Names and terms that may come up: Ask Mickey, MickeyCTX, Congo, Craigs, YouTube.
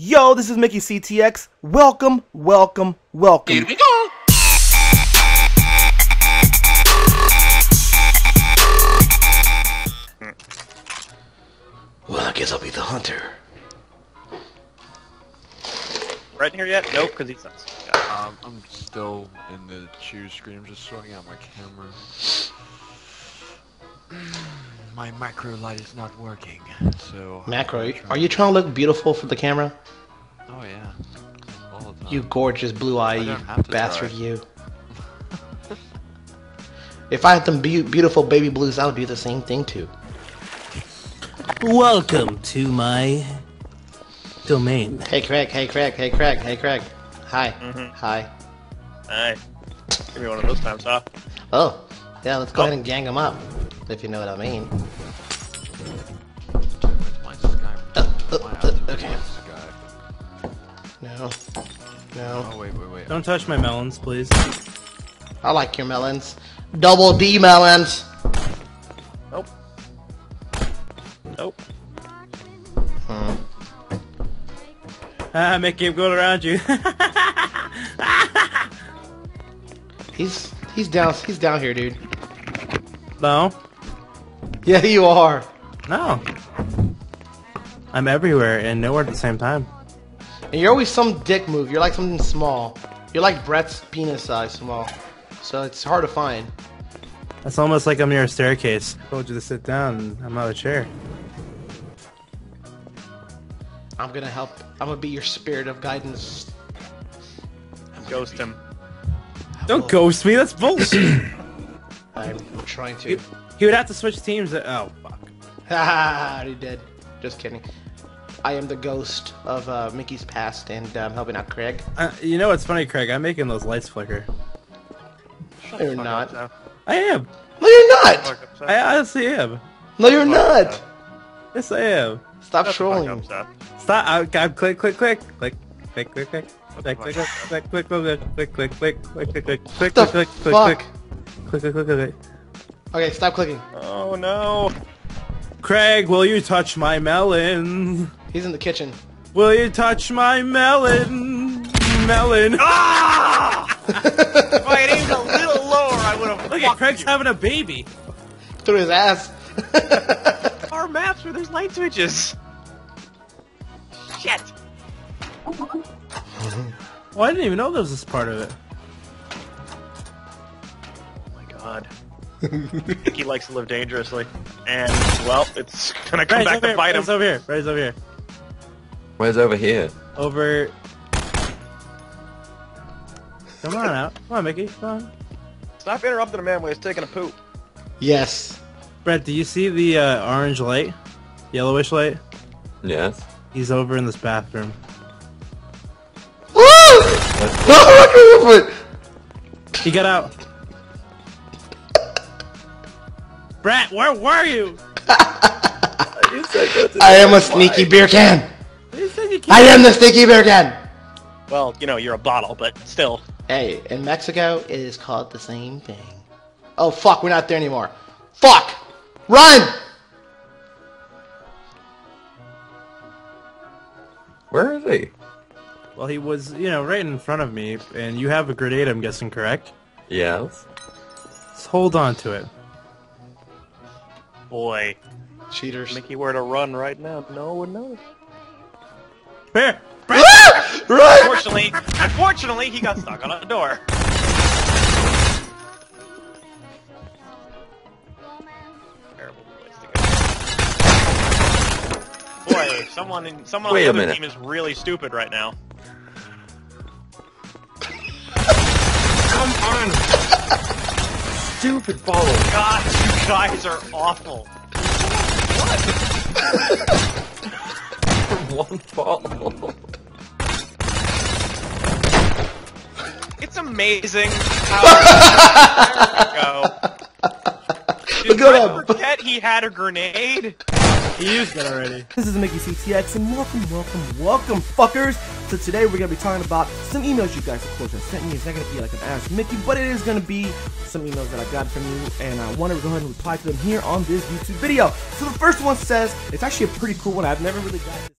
Yo, this is MickeyCTX. Welcome, welcome, welcome. Here we go. Well, I guess I'll be the hunter. Right in here yet? Nope, because he sucks. Yeah. I'm still in the choose screen. I'm just swinging out my camera. My macro light is not working, so... Macro? Are you trying to look beautiful for the camera? Oh yeah, all the time. You gorgeous blue eye, you bastard, you. If I had them beautiful baby blues, I would do the same thing too. Welcome to my... domain. Hey Craig, hey Craig, hey Craig, hey Craig. Hi. Mm-hmm. Hi. Hi. Give me one of those times, huh? Oh. Yeah, let's go ahead and gang them up. If you know what I mean. Okay. No. No. Oh, wait. Don't touch my melons, please. I like your melons. Double D melons! Nope. Nope. Mickey, I'm going around you. He's down here, dude. No. Yeah, you are. No. I'm everywhere and nowhere at the same time. And you're always some dick move. You're like something small. You're like Brett's penis size small. So it's hard to find. That's almost like I'm near a staircase. I told you to sit down and I'm out of chair. I'm gonna help. I'm gonna be your spirit of guidance. Ghost him. Don't ghost me, that's bullshit! I'm trying to. He would have to switch teams. Oh, fuck. Ha! He did. Just kidding. I am the ghost of Mickey's past, and I'm helping out Craig. You know what's funny, Craig? I'm making those lights flicker. No, you're not. I am. No, you're not! I honestly am. No, you're not! Yes, I am. Stop trolling. Stop. Click, click, click. Click, click, click, click. Click. Okay, stop clicking. Oh no. Craig, will you touch my melon? He's in the kitchen. Will you touch my melon? Melon. Ah! If I had aimed a little lower, I would have. Look at Craig's having a baby. Through his ass. Our maps where there's light switches. Shit. Well, I didn't even know there was this part of it. Oh my god. He likes to live dangerously. And, well, it's gonna come back to bite him. Red's over here. Red's over here. Where's over here? Over... Come on out. Come on, Mickey. Come on. Stop interrupting a man when he's taking a poop. Yes. Brett, do you see the orange light? Yellowish light? Yes. He's over in this bathroom. He got out. Brett, where were you? I am a sneaky beer can. I am the sneaky beer can. Well, you know, you're a bottle, but still. Hey, in Mexico, it is called the same thing. Oh, fuck, we're not there anymore. Fuck! Run! Where is he? Well, he was, you know, right in front of me, and you have a grenade, I'm guessing, correct? Yes. Let's hold on to it. Boy. Cheaters. Mickey, where to run right now? No one knows. Bear! Bear! Run! Unfortunately, he got stuck on a door. Terrible place to go. Boy, someone on the other team is really stupid right now. Come on! Stupid bottle. God, you guys are awful. What? One bottle. It's amazing how... There we go. Did I forget he had a grenade? He used it already. This is MickeyCTX, and welcome, welcome, welcome, fuckers! So today we're going to be talking about some emails you guys, of course, have sent me. It's not going to be like an Ask Mickey, but it is going to be some emails that I got from you, and I want to go ahead and reply to them here on this YouTube video. So the first one says, it's actually a pretty cool one. I've never really got this.